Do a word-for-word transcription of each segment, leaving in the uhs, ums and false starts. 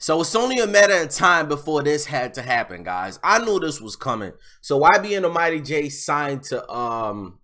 So it's only a matter of time before this had to happen, guys. I knew this was coming. So Y B N Almighty Jay signed to um,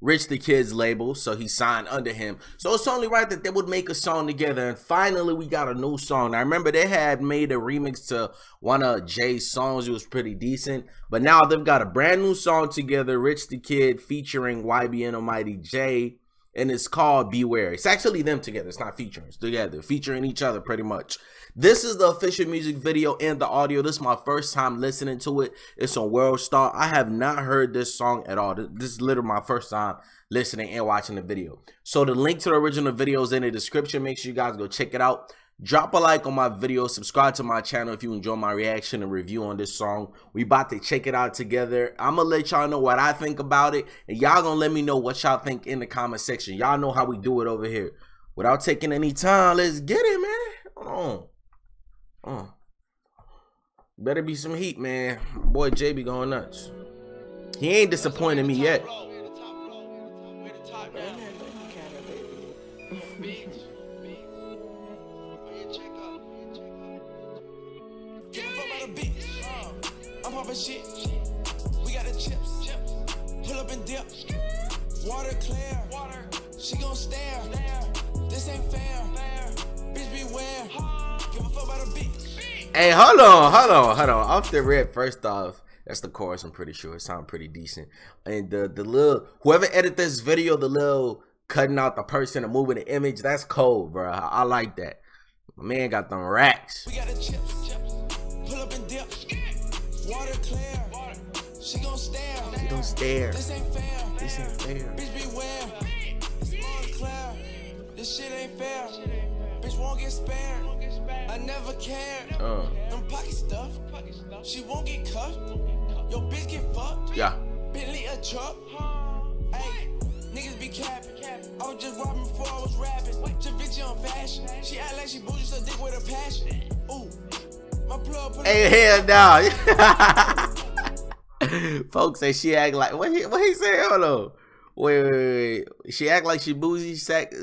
Rich The Kid's label, so he signed under him. So it's only right that they would make a song together, and finally we got a new song. I remember they had made a remix to one of Jay's songs. It was pretty decent, but now they've got a brand new song together, Rich The Kid featuring Y B N Almighty Jay. And it's called Beware. It's actually them together. It's not featuring. It's together. Featuring each other pretty much. This is the official music video and the audio. This is my first time listening to it. It's on World Star. I have not heard this song at all. This is literally my first time listening and watching the video. So the link to the original video is in the description. Make sure you guys go check it out. Drop a like on my video. Subscribe to my channel if you enjoy my reaction and review on this song. We about to check it out together. I'm going to let y'all know what I think about it. And y'all going to let me know what y'all think in the comment section. Y'all know how we do it over here. Without taking any time, let's get it, man. Hold on. on. Better be some heat, man. Boy, Jay be going nuts. He ain't disappointing me yet. Shit. We got the chips. chips, pull up and dip, water clear, water. She gon' stare, Lair. This ain't fair, Lair. Bitch beware, ha. Give a fuck about a bitch. Hey, hold on, hold on, hold on, off the rip, first off, that's the chorus, I'm pretty sure, it sound pretty decent, and the, the little, whoever edit this video, the little cutting out the person and moving the image, that's cold, bro, I, I like that, my man got them racks. We got the chips, chips. Pull up and dip, water clear, water. She gon' stare, she gon' stare. This ain't fair, this ain't fair. Bitch beware, it's water clear. This shit ain't fair, shit ain't fair. Bitch won't get spared, won't get spared. I never cared. Uh. Them pocket stuff, pocket stuff. She won't get cuffed. Your bitch get fucked. Yeah. Bentley a truck. Hey, niggas be capping. I was just robbing before I was rapping. Javici on fashion. She act like she bougie, so dick with her passion. Ooh. Hey, hell no. Folks say she act like, what he, what he say? Hold on. Wait, wait, wait. She act like she bougie. Sack,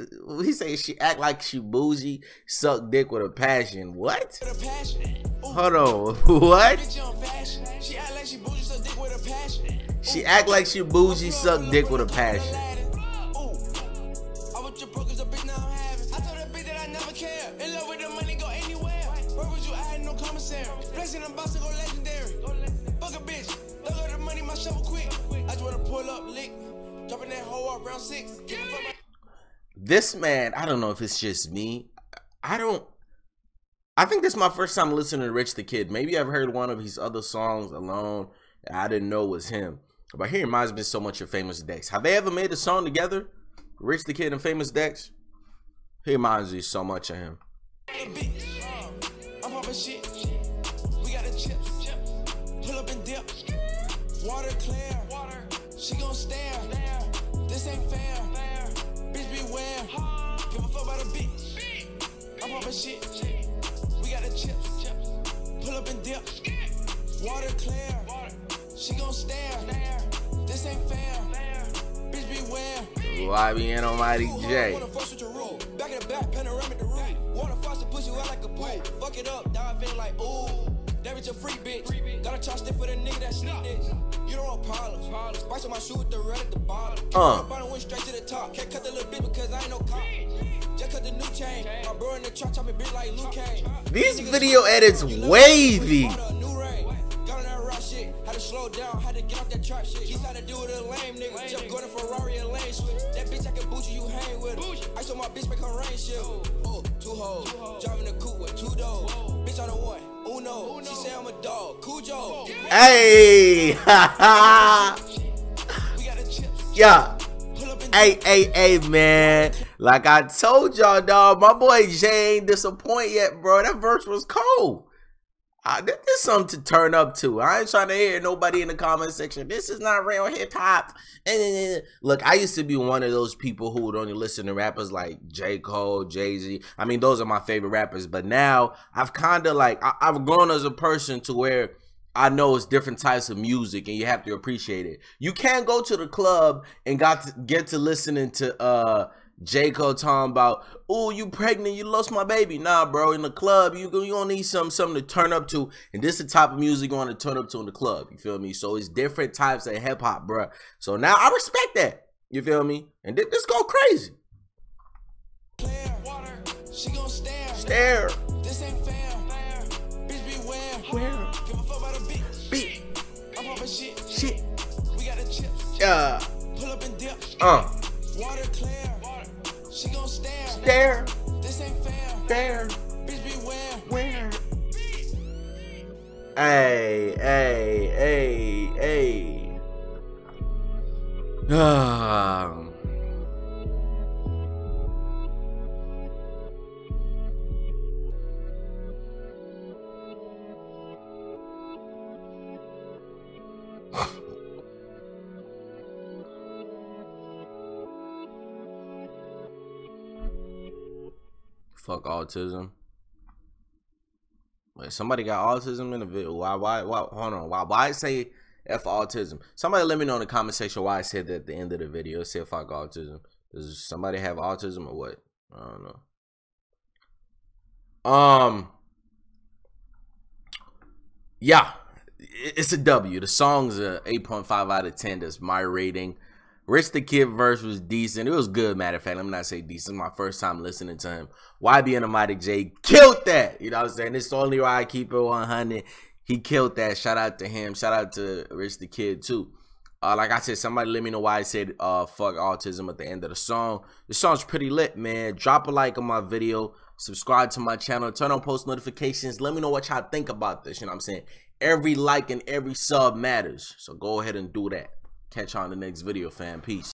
he say she act like she bougie, suck dick with a passion. What? With a passion. Hold on. What? She act like she bougie, suck dick with a passion. She act like she bougie, suck dick with a passion. I want your brokers up big now I'm having. I told that bitch that I never care. In love with the money, go anywhere. Where would you add no commissary? Flexing and bossing go legendary. Fuck a bitch. Thug out the money, my shovel quick. I just wanna pull up, lick. Dropping that hoe up round six. This man, I don't know if it's just me. I don't. I think this is my first time listening to Rich the Kid. Maybe I've heard one of his other songs alone. I didn't know it was him. But he reminds me so much of Famous Dex. Have they ever made a song together? Rich the Kid and Famous Dex? He reminds me so much of him. Shit. We got the chips. chips, pull up and dip, water clear, water. She gon' stare, Lair. This ain't fair, Lair. Bitch beware, ha. Give a fuck about a bitch, Beep. I'm poppin' shit, Beep. We got the chips. chips, pull up and dip, water clear, water. She gon' stare, Lair. This ain't fair, Lair. Bitch beware, Y B N Almighty Jay. Back in the back, panoramic the roof. Water faucet push you out like a pool. Fuck it up, dive in like ooh. That bitch a free bitch. Gotta charge it for the nigga that sneak this. You don't want problems. Spice on my shoe with the red at the bottom. Uh. Bottom went straight to the top. Can't cut the little bit because I ain't no cop. Just cut the new chain. My bro in the truck chopping bitch like Luke Kane. These video edits wavy. Had to slow down, had to get off that trap shit. He's had to do with a lame nigga. Just going to Ferrari and lane switch. That bitch I can boot you, you hang with her. I saw my bitch make her rain shit. Oh, two hoes. Driving a coupe with two dogs. Bitch on the one. Uno. She say I'm a dog. Cujo. Hey. We got the chips. Yeah. Hey, hey, hey, man. Like I told y'all, dog, my boy Jay ain't disappoint yet, bro. That verse was cold. Uh, this is something to turn up to. I ain't trying to hear nobody in the comment section. This is not real hip hop. And look, I used to be one of those people who would only listen to rappers like J. Cole, Jay-Z. I mean, those are my favorite rappers. But now I've kind of like, I I've grown as a person to where I know it's different types of music and you have to appreciate it. You can't go to the club and got to get to listening to uh J. Cole talking about, oh, you pregnant, you lost my baby. Nah, bro, in the club, you you gonna need something, something to turn up to, and this is the type of music you want to turn up to in the club, you feel me? So it's different types of hip-hop, bro. So now I respect that, you feel me? And th this go crazy. Claire, water, she gonna stare. Stare. This ain't fair. Fair. Bitch, beware. Where? Give a fuck about a bitch. Bitch. I'm popping shit. Shit. We got the chips. Yeah. Pull up and dip. Uh. Water, Claire. She gon' stare. Stare. This ain't fair. Fair. Bitch, beware. Where? Hey, hey, hey, hey. Ah. Fuck autism. Wait, somebody got autism in the video. Why, why, why, hold on. Why, why say F autism? Somebody let me know in the comment section why I said that at the end of the video. It said fuck autism. Does somebody have autism or what? I don't know. Um, yeah, it's a W. The song's a eight point five out of ten. That's my rating. Rich the Kid verse was decent. It was good, matter of fact. I'm not saying decent. My first time listening to him. Y B N Almighty Jay killed that. You know what I'm saying? It's only why I keep it one hundred. He killed that. Shout out to him. Shout out to Rich the Kid too. Uh, like I said, somebody let me know why I said uh, fuck autism at the end of the song. The song's pretty lit, man. Drop a like on my video. Subscribe to my channel. Turn on post notifications. Let me know what y'all think about this. You know what I'm saying? Every like and every sub matters. So go ahead and do that. Catch you on the next video, fam. Peace.